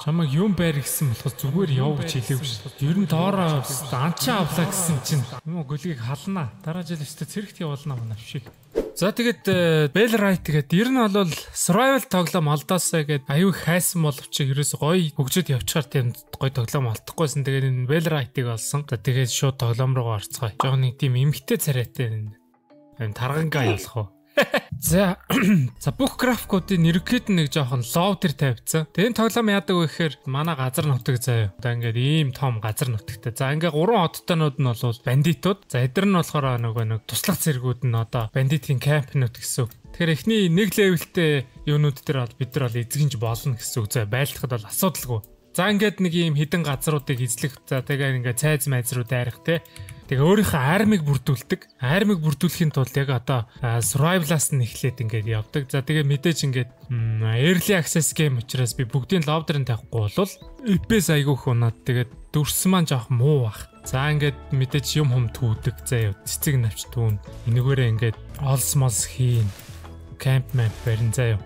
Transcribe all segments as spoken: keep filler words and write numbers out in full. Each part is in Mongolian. Чамаг юм байр гэсэн болохоос зүгээр явж хэлээгүй шүү. Ер нь доор данчаа авлаа гэсэн чинь юм голгийг халнаа. Дараа жил өстө цэрэгт явуулнаа мөн авшиг. За тэгэд Bell Right гэдэг ер нь бол survival тоглоом алдаасаа гэд аюу хайсан боловч ерөөс гоё хөгжөд явчихаар тийм гоё тоглоом алдахгүйсэн. Тэгээд энэ Bell Right-ыг олсон. Тэгээд шууд тоглоом руу орцгаая. Жог нэг тийм эмгтэй царайтай энэ таргангаа явуулах уу. За за бүх графикуудын нэрхэд нэг жоохон лоутер тавьчихсан. Тэгэн тоглоом яадаг вэ гэхээр манай газар нутаг заяа. Одоо ингээд ийм том газар нутагтай. За ингээд гурван одтойнууд нь бол бандитууд. За эдгээр нь болохоор нөгөө нэг туслах зэргүүд нь одоо бандитын кампнууд гэсэн. Тэгэхээр эхний нэг левелтэй юунууд дээр бол бид нар бол эзэгэнж болно гэсэн. За байлтахад бол асуудалгүй. За ингээд нэг ийм хідэн газруудыг эзлэх. За тэгээ ингээд цайз майз руу дайрах те. Тэгээ өөрийнхөө армиг бүрдүүлдэг. Армиг бүрдүүлэхийн тулд яг одоо survival-аас нь эхлээд ингээд явдаг. За тэгээ мэдээж ингээд early access game учраас би бүгдийн loader-ын тавихгүй болвол эпээс айгүйх унаад тэгээд дүрсэн маань жоох муу бах. За ингээд мэдээж юм хүм түүдэг. За яа цэцэг навч түүн. Энэгээрээ ингээд олс мос хийн. Camp map барин заяа.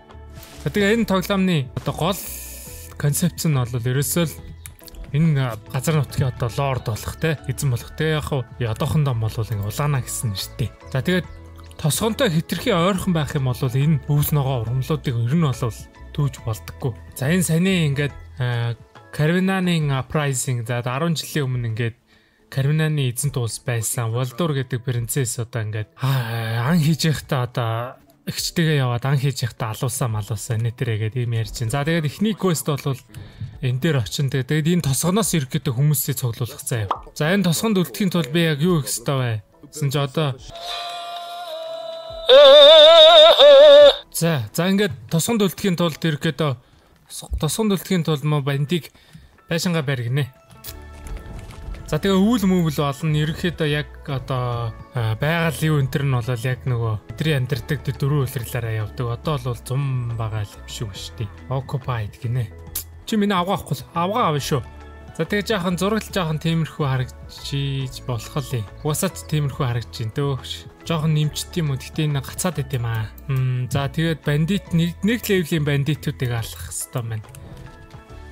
Тэгээ энэ тоглоомны одоо гол концепц нь бол ерөөсөө энэ газар нутгийн одоо лорд болох те эзэн болох те яг ядохондоо бол ингээ улаана гэсэн нэртэй. За тэгээд тосгонтой хитрхи ойрхон байх юм бол энэ өвс ногоо ургамлуудыг ер нь бол түүж болдгоо. За энэ саний ингээд Карвинаны uprising за десять жилийн өмнө ингээд Карвинаны эзэнт улс байсан Волдор гэдэг принцесс одоо ингээд ан хийж байхдаа одоо ихчтэйгээ яваад ан хийж байхдаа алуусаа малуусаа нэ тэрэгээд ийм ярьж байна. За тэгээд эхний quest бол энэ дээр очин тэгээд энэ тосгоноос иргэдэг хүмүүсийг цуглуулах заяа. За энэ тосгонд үлдэхин тул би яг юу хийх ёстой вэ? Гэсэн чи одоо За, за ингээд тосгонд үлдэхин тулд иргэдэг тосгонд үлдэхин тулд мо бандиг байшингаа барь гинэ. За тэгээ үүл мөвл болно. Ерөнхийдөө яг одоо байгаль юу энтер нь бол яг нөгөө тэр амьдардаг тэр дөрвөн үлрэлээрээ явдаг. Одоо бол зум байгаа л юм шиг штий. Occupied гинэ. Чи миний авгаахгүй л авгаа авна шүү. За тэгээ жаахан зурагт жаахан темирхүү харагдчих болох л юм. Угасаад темирхүү харагдчих дөөш. Жаахан нэмчт юм уу? Гэтэ энэ гацаад байт юм аа. За тэгээд бандит нэг нэг левлийн бандитуудыг алах хэвээр байна.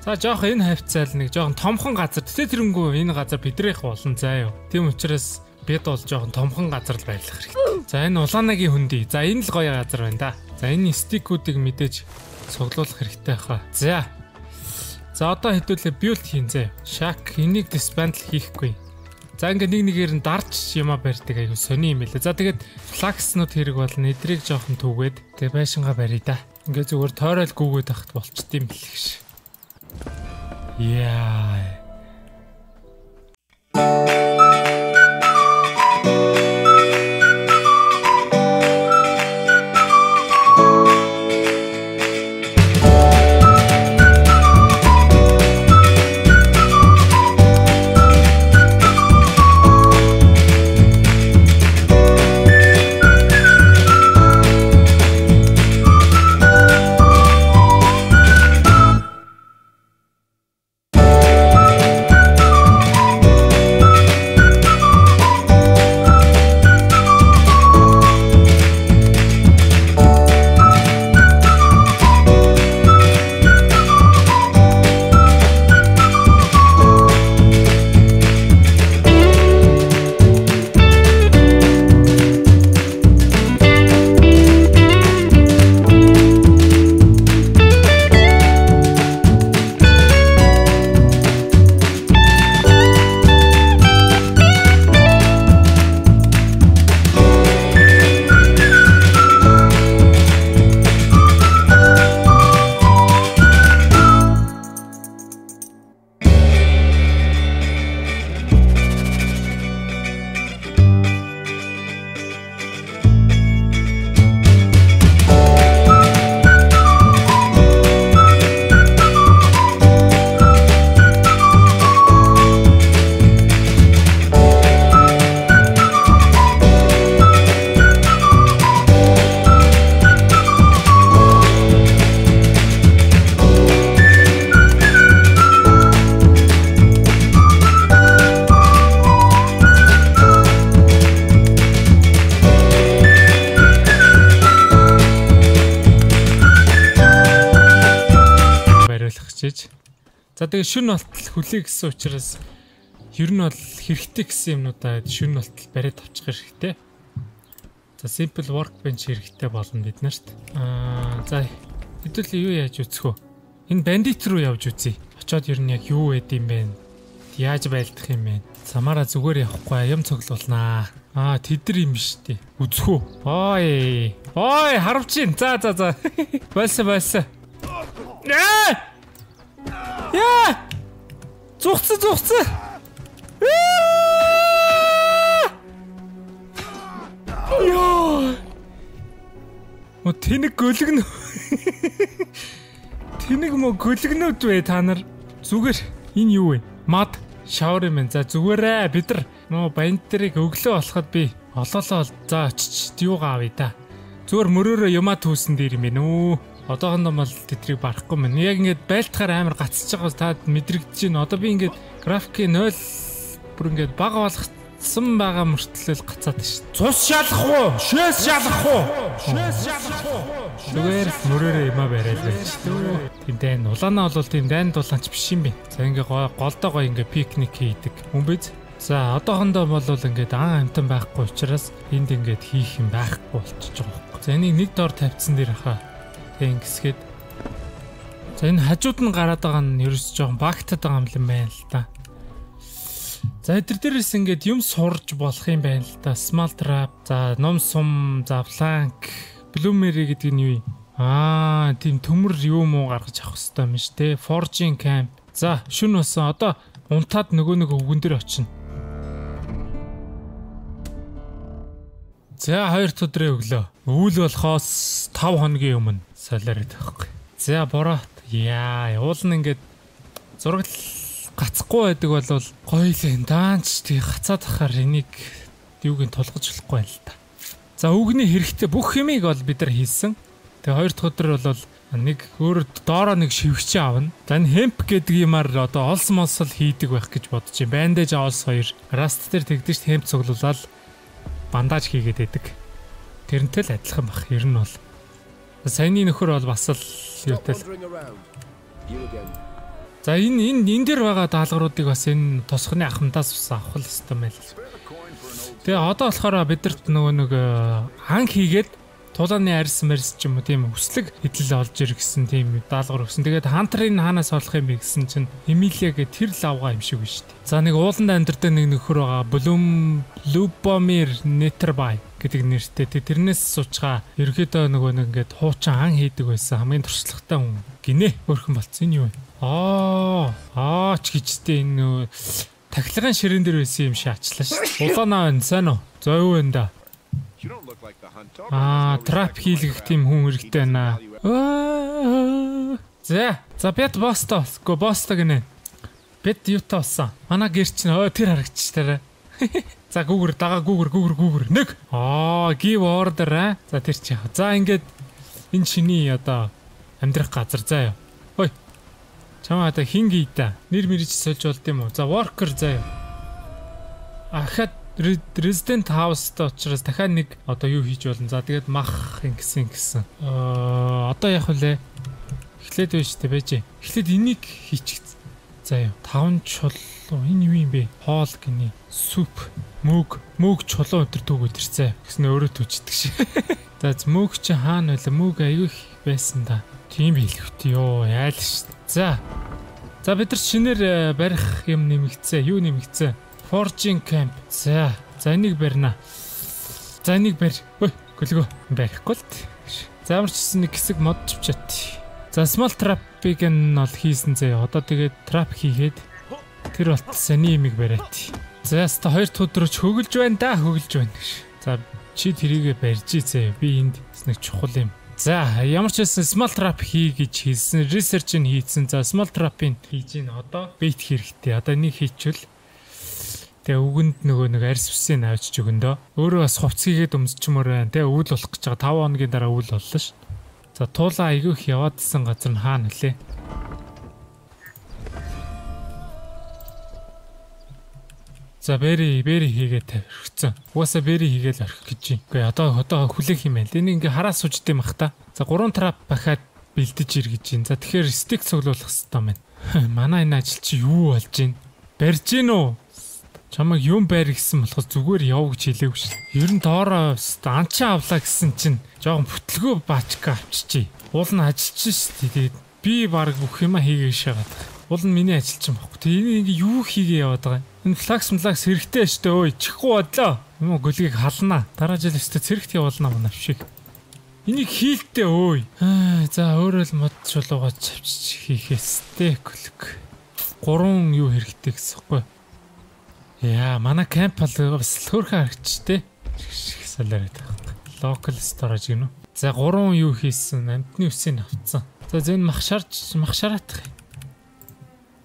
За жаахан энэ хавцаал нэг жаахан томхон газар. Тэ тэрнгүү энэ газар бидрэх болно заа юу. Тийм учраас бид бол жоохон томхон газар л байлгах хэрэгтэй. За энэ улаанагийн хөндөй. За энэ л гоё газар байна да. За энэ стикүүдийг мэдээж цуглуулах хэрэгтэй хаа. За За одоо хэдүүлээ build хийнэ. Shack энийг dismantle хийхгүй. За ингээ нэг нэгээр нь дарж юм а барьдаг аюу сони юм лээ. За тэгээд flags-нууд хэрэг болно. Эдрийг жоохон түгээд тэг байшингаа барья да. Ингээ зүгээр тойрол гүгөөд тахт болчт юм л гэж. Яа. За тэгээ шүн болтол хүлээ гэсэн учраас ер нь бол хэрэгтэй гэсэн юмнуудаа шүн болтол бариад авчих хэрэгтэй. За simple workbench хэрэгтэй болно бид нарт. Аа за хэдүүл юу яаж үцэх вэ? Энэ bandit руу явж үзье. Очоод ер нь яг юу яд юм бэ? Яаж байлдах юм бэ? Самаараа зүгээр явахгүй юм цоглуулнаа. Аа тэдэр юм шүү дээ. Үзэх үү? Ой. Ой харамчин. За за за. Болсон болсон. Аа! Яа! Цухцсан цухцсан. Йоо! Мо тэнэг гөлгөнө. Тэнэг мо гөлгөнөд вэ та нар? Зүгээр. Энэ юу вэ? Мад шавар юм. За зүгээрээ бид нар нөө бантерыг өглөө болоход би олоолоо. За очиж юугаа авъя та. Зүгээр мөрөөрөө юмаа түүсэн дээр юм байна үү? Одоохондоо бол тэтрийг барахгүй мэн. Яг ингээд байлтахаар амар гацчих байгаа таа мэдрэгдэж байна. Одоо би ингээд графикийн нөл бүр ингээд бага болгоцсон байгаа мөртлөө гацаад шээ. Цус шалах уу? Шээс шалах уу? Шээс шалах уу? Зүгээр мөрөөрөө юм а бариад байж түү. Тэнтэй улаанаа бол тийм дайнд улаанч биш юм бэ. За ингээд голдоо гоё ингээд пикник хийдэг. Хүн биз? За одоохондоо бол ингээд аан амтан байхгүй учраас энд ингээд хийх юм байхгүй болчихж байгаа. За энийг нэг дор тавьсан дээр хаа гисгээд. За энэ хажууд нь гараад байгаа нь ерөөс жоохон багтаад байгаа юм байна л да. За эдгээр дээрээс ингээд юм сурж болох юм байна л да. Small trap, за ном сум, за flank, bloomery гэдэг нь юу юм? Аа, тийм төмөр юм уу гаргаж авах хэрэгтэй юм шүү дээ. Forging camp. За шүн болсон. Одоо унтаад нөгөө нэг өвгөн дээр очино. За хоёр өдрийн өглөө. Үүл болохоос five honoгийн өмнө солиороод байхгүй. За бороот. Яа, уул нь ингээд зураг гацхгүй байдаг бол гоё л энэ даанч тий гацаад ахаар энийг юугийн тулгаж болохгүй байл та. За үгний хэрэгтэй бүх хэмийг бол бид нар хийсэн. Тэгээ хоёр дахь өдөр бол нэг өөр доороо нэг шивгчээ авна. За энэ хэмп гэдэг юмар одоо олс молсол хийдэг байх гэж бодож юм. Бандаж авалс хоёр. Раст дээр тэгдэж хэмп цуглуулаад бандаж хийгээд байдаг. Тэрнтэй л адилхан бах. Ер нь бол саяны нөхөр бол бас л юутай л. За энэ энэ энэ дээр байгаа даалгавруудыг бас энэ тосхны ахмадаас бас авах л хэвээр байл. Тэгээ одоо болохоор бидэрт нөгөө нэг хан хийгээд тулааны арьс мэрс ч юм уу тийм хүслэг хэтлэл олж ир гэсэн тийм даалгавар өгсөн. Тэгээд хантрын хаанаас олох юм бэ гэсэн чинь Эмилия гэ тэр л авгаа юм шиг байна шүү дээ. За нэг ууланд амьдардаг нэг нөхөр байгаа. Блум Лубомир Нетербай гэдэг нэртэй. Тэрнээс суучгаа ерөөдөө нөгөө нэг ингээд хуучин ан хийдэг байсан хамгийн туршлагатай хүн гинэ өөрхөн болцсон юм. Аа аач гिचтэй энэ тахилгын ширэн дээр байсан юм шиг ачлаа ш. Улаанаа байна сайн уу? За юу энэ да? Аа трап хийлгэх тийм хүн хэрэгтэй байна. За за бит босто. Го босто гинэ. Бит юутай болсон? Манай гэрч нь тэр харагч тарэ. За гүүгэр дагаа гүүгэр гүүгэр гүүгэр нэг аа give order аа за тэр чи яах. За ингээд энэ чиний одоо амьдрах газар заяа. Хөөе. Чамаа та хингээ да. Нэр мэрж сольж болд юм уу? За worker заяа. Ахад resident house та очроос дахиад нэг одоо юу хийж болно. За тэгээд мах ингэсэн гисэн. Аа одоо яах вүлээ? Эхлээд байж тээ байж. Эхлээд энийг хийчих. Заяа. Таван чул энэ юу юм бэ? Хоол гинэ. Суп, мөг, мөг чулуу өнтер төгөөд ирцээ. Гэсэн өөрөө төчдөг шээ. За мөг чи хаана байла? Мөг аягүй их байсан да. Тийм хэлэхтэй ёо. Яаль ш. За. За бид нар шинээр барих юм нэмэгцээ. Юу нэмэгцээ? Forging camp. За. За энийг барина. За энийг барь. Хөөе, гөлгөө. Барихгүй л. За ямар ч гэсэн нэг хэсэг мод чвчат. За small trap-ыг нь ол хийсэн зэ. Одоо тэгээд trap хийгээд тэр болт саний имийг бариат. За яста хоёр өдрөч хөглж байна да, хөглж байна гэж. За чи тэрийгэ барьж ийцээ. Би энд нэг чухал юм. За ямар ч хэлсэн small trap хий гэж хэлсэн. Research нь хийцэн. За small trap-ийг хийж ийн одоо bait хэрэгтэй. Одоо нэг хийчихвэл тэгээ үгэнд нөгөө нэг арьс усыг авчиж өгөндөө. Өөрөө бас хувц хийгээд өмсчмөр байна. Тэгээ өвөл болох гэж байгаа five honoгийн дараа өвөл боллоо ш. За туулаа айгүйх яваадсан газар нь хаана нэлээ? За бэри бэри хийгээ тавьчихсан. Угаасаа бэри хийгээл орхих гэж. Үгүй одоо одоо хүлээх юм байна. Энийг ингээ хараа сууж дим ах та. За three trap бахаад бэлдэж ир гэж. За тэгэхээр стик цуглуулах хэрэгтэй байна. Манай энэ ажилч юу болж байна? Барьж гин үү? Чамаг юм барь гэсэн болохоос зүгээр яв гэж хэлээгүй шээ. Ер нь доороо анчаа авлаа гэсэн чинь жоохон бүтлгөө бачка авчижээ. Уул нь ажилч шүү дээ. Би баг бүх юм хийгээ шагаад. Уул нь миний ажилч юм баггүй. Тэ ингээ юу хийгээ яваад байгаа юм? Энэ флакс млакс хэрэгтэй шүү дээ. Ой чихгүй бодлоо. Юм гөлгийг халнаа. Дараа жил өстө цэрэгт явуулнаа манай авшиг. Энийг хийлтээ өө. Аа за өөрөө л мод чулуугаа чавчиж хийхээстэй гөлг. Гурван юу хэрэгтэй гэсэн юм бэ? Яа, манай кемп бол бас хөөрхөн харагчтэй. Салаарай тахна. Local storage гинөө. За гурван юу хийсэн? Амтны үсийг авцсан. За зэн махшарч, махшараатах.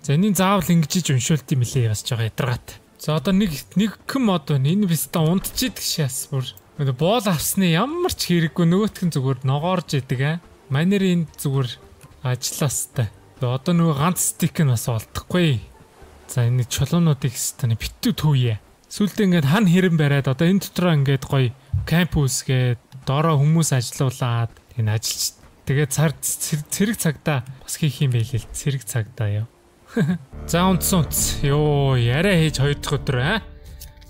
За энэний заавал ингэж уншуулт юм лээ бас жоо ядаргаат. За одоо нэг нэг хэм мод байна. Энэ биста унтчихэд гэшээс бүр. Боол авсны ямар ч хэрэггүй нөгөөтх нь зүгээр ногоорж идэг аа. Манер энд зүгээр ажиллаастай. Одоо нөгөө ганц стик нь бас олдохгүй. За энэ чулуунуудыг хэвээр битүү төвье. Сүүлдээ ингээд хан хэрэм бариад одоо энэ дотроо ингээд гоё кампус гээд доороо хүмүүс ажилуулад энэ ажилч тэгээ цар цэрэг цагта бас хийх юм байл л цэрэг цагта яа. За унтсан унтс. Йоо яриа хийж хоёр дахь өдөр аа.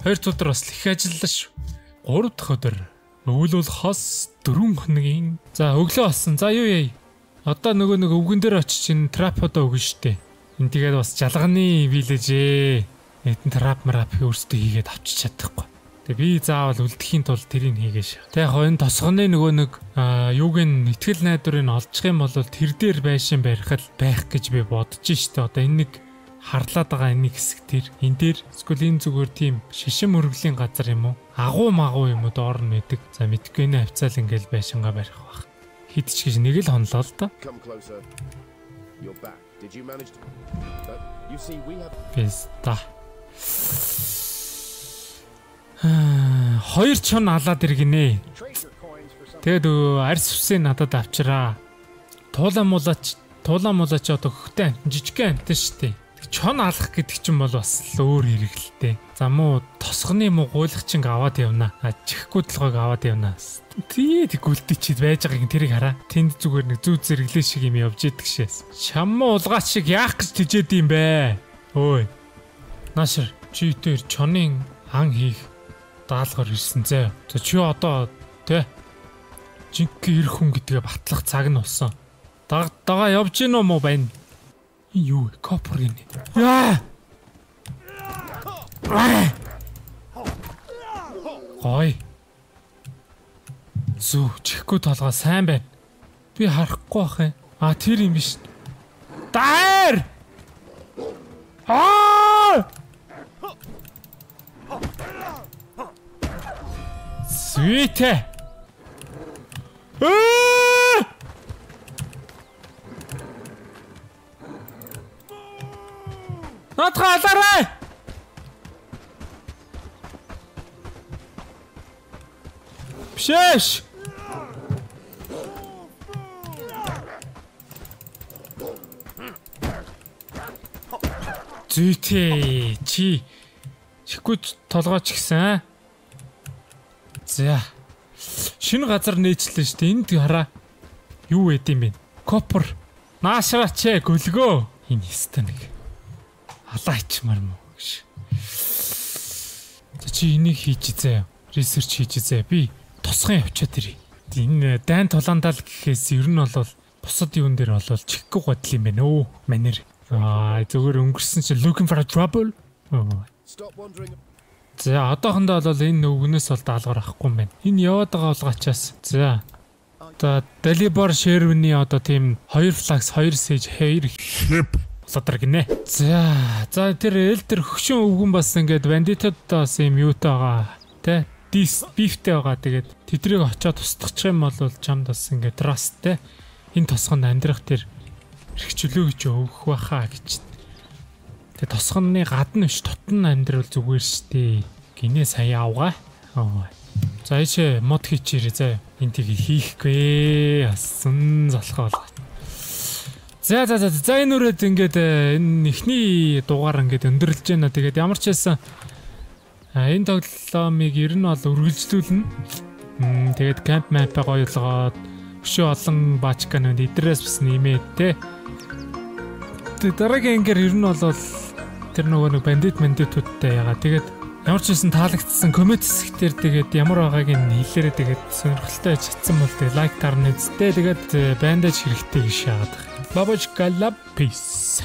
Хоёр дахь өдөр бас их ажиллалаа шүү. Гурав дахь өдөр өвөл бол хос дөрвөн хоногийн. За өглөө болсон. За юу яа. Одоо нөгөө нэг өвгөн дээр очиж энэ траподо өгөн штэ. Энд тэгээд бас жалганы вилэж ээ. Нэтэн трап мрап өөрсдөө хийгээд авчиж чадахгүй. Тэгээ би заавал үлдэхийн тулд тэрийг хийгээш. Тэ хойно тосгоны нөгөө нэг юуг нь ихтгэл найдварыг олчих юм бол тэр дээр байшин барихад байх гэж би бодож штэ. Одоо энэ нэг харлаад байгаа энэ хэсэг тэр энэ дээр скулин зүгээр тийм шишим өргөлийн газар юм уу? Агуу магуу юм уу доор нь мэддэг. За мэдгүй нэ хавцаал ингээл байшингаа барих бах. Хид ч гэж нэг л хонлоо л доо. Did you manage to... But you see we have Pesta. Хоёр чон алаад иргэнэ. Тэгэд арьс усыг надад авчираа. Туулан мулаач, туулан мулаач одоо хөхтэй жижигхэн амтан штэ. Чон алах гэдэг чинь бол бас өөр хэрэгэлтэй. За муу тосгоны муу гуйлах чинь аваад явна. Чихгүй толгойг аваад явна. Тий тэгүүлтэй чи байж байгааг тэрийг хараа. Тэнд зүгээр нэг зүү зэрэглээ шиг юм явж идэх шээс. Чаммаа улгаач шиг яах гэж тижээд юм бэ? Өө. Нашир чи тэр чонын ан хийх даалгавар ирсэн зэ. За чи одоо тэ жинхэнэ ирэх хүн гэдгээ батлах цаг нь болсон. Даг дагаа явж гин юм уу байна? Юу копор гин. Яа. Арай. Гой. Зүү чихгүй толгой сайн байна. Би харахгүй бах юм. А тэр юм биш. Даяр. Аа! Сүйте. Аа! Натха алаарай. Пшээш. Зүйтэй чи чихгүйч толгойч гисэн. За шинэ газар нээжлээ шүү дээ. Энд хараа. Юу байд юм бэ? Копор. Наашраа чэ гөлгөө. Энэ хэстэ нэг. Алаа ичмаар мө. За чи энийг хийж заяа. Ресерч хийж заяа. Би тусган явчаад ирье. Энэ дайн тулаандаа л гэхээс ер нь бол бусад юун дээр бол чихгүй годл юм байна өө. Манер. Аа зүгээр өнгөрсөн чи looking for trouble. За одоохондоо бол энэ өгнөөс бол даалгавар авахгүй юм байна. Энэ яваад байгаа болгоочаас. За одоо Dalibor Sherwin-ийн одоо тийм two flags two sage hair clip сатар гинэ. За за тэр элдер хөшин өвгөн бас ингээд bandit-д бас юм юу таага тэ this beef-тэй байгаа. Тэгээд тэдрийг очиод тусдагчих юм бол чамд бас ингээд trust-тэй энэ тосгонд амьдрах тэр хэрэгчлөө гэж өгөх байхаа гэж. Тэгээ тосгоны гадна биш дотн амьдрал зүгээр штэ. Гинэ сая авгаа. За ийшээ мод хийчихэрээ заа. Энтийг хийхгүй ассан залхаа болгоо. За за за за энэ үрээд ингээд энэ ихний дугаар ингээд өндөрлж байна. Тэгээд ямар ч хэлсэн энэ тоглоомыг ер нь ол үргэлжлүүлнэ. Тэгээд camp map-аа гоёлгоод өшөө олон бачканууд идрээс бас нэмээд те. дараагийн ангиар ер нь бол тэр нөгөө нэг бандит мандит төдтэй ягаа. Тэгээд ямар ч хэсэн таалагдсан коммент хэсгээр тэгээд ямар байгааг нь хэлээрээ тэгээд сонирхолтой чатсан бол тэгээд лайк дарна үсттэй. Тэгээд бандаж хэрэгтэй гэж шаагаад. Бабочка лапис.